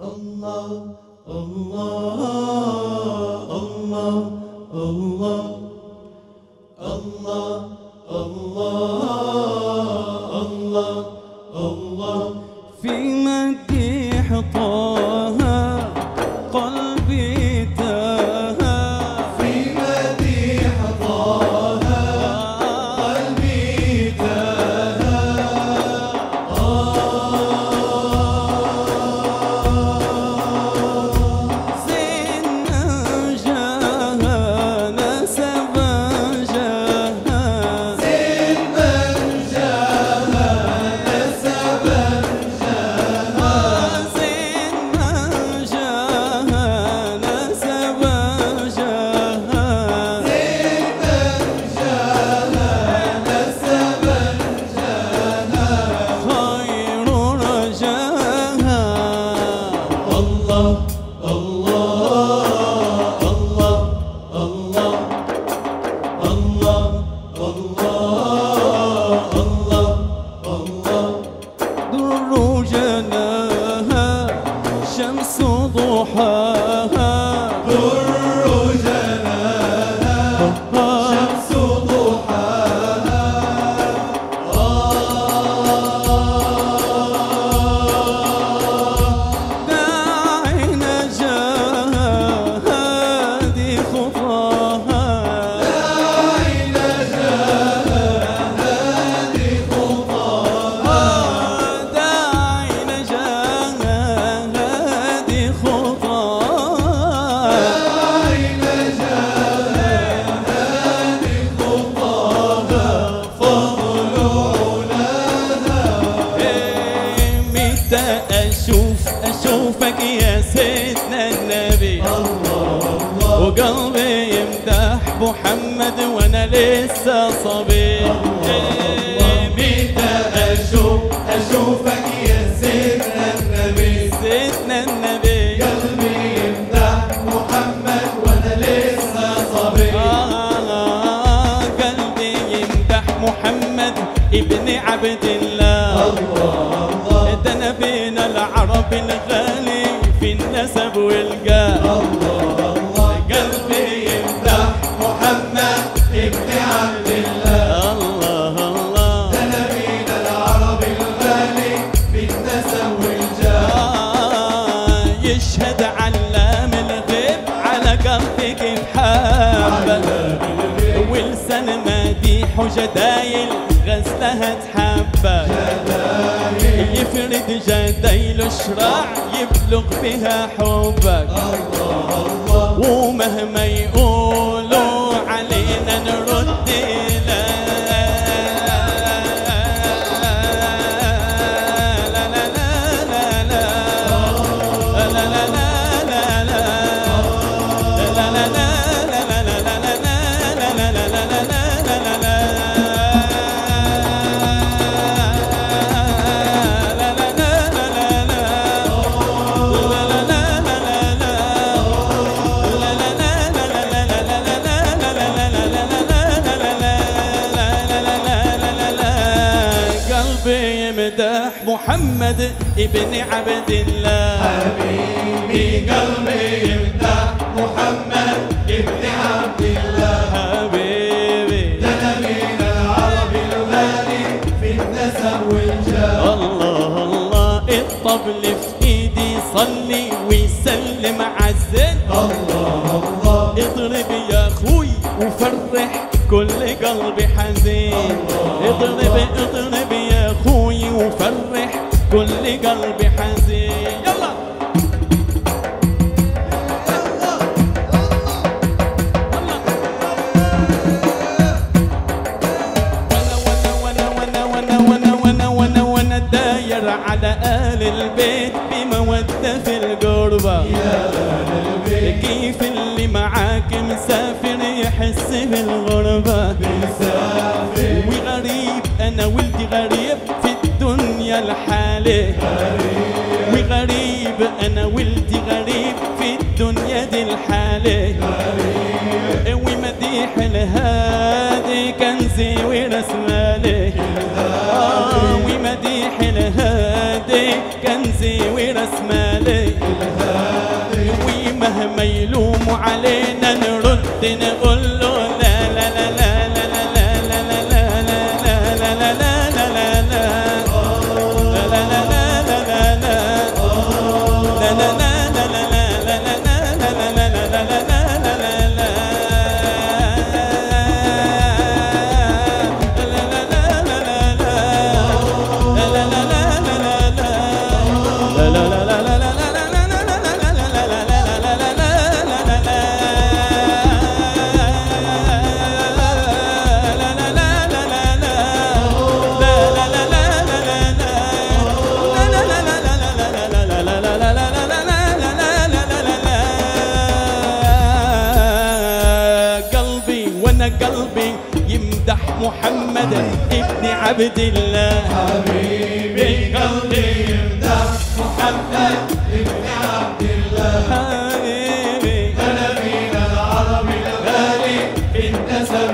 الله الله الله الله الله الله الله الله في مديح طه قلبي تاها في مديح طه قلبي تاها شمس ضحاها در جناها شمس ضحاها داعي نجاها هادي خطاها داعي نجاها هادي خطاها أشوفك يا سيدنا النبي الله الله وقلبي يمدح محمد وأنا لسه صبي متى أشوفك يا سيدنا النبي قلبي يمدح محمد وأنا لسه صبي قلبي يمدح محمد ابن عبد الله الله بين العرب الغالي في النسب والجاه الله الله قلبي يمدح محمد ابن عبد الله الله الله ده بين العرب الغالي في النسب والجاه يشهد علام الغيب على قلبك محبة ولسان مديح وجدايل غزلها تحبك يفرد جدايل الشراع يبلغ بها حبك الله الله ومهما يقولوا علينا نرد لا لا لا لا لا لا لا لا محمد ابن عبد الله حبيبي قلبي يمدح محمد ابن عبد الله حبيبي ده من العرب الغالي في النسب والجاه الله الله الطبل في ايدي صلي ويسلم عالزين الله الله اضرب يا اخوي وفرح كل قلبي حزين اضرب يا اخوي وفرح كل قلبي حزين يلا وانا داير على آل البيت بمودة في القربة يا آل البيت كيف اللي معاك مسافر يحس بالغربة وغريب انا ولدي غريب في الدنيا لحالي وغريب انا ولدي غريب في الدنيا دي لحالي ومديح الهادي كنزي وراس مالي ومديح الهادي كنزي وراس مالي علينا نرد نقول له لا لا لا لا لا لا لا لا لا لا لا قلبي يمدح محمد ابن عبد الله، حبيبي قلبي يمدح محمد ابن عبد الله، حبيبي أنا من العرب الغالي انت.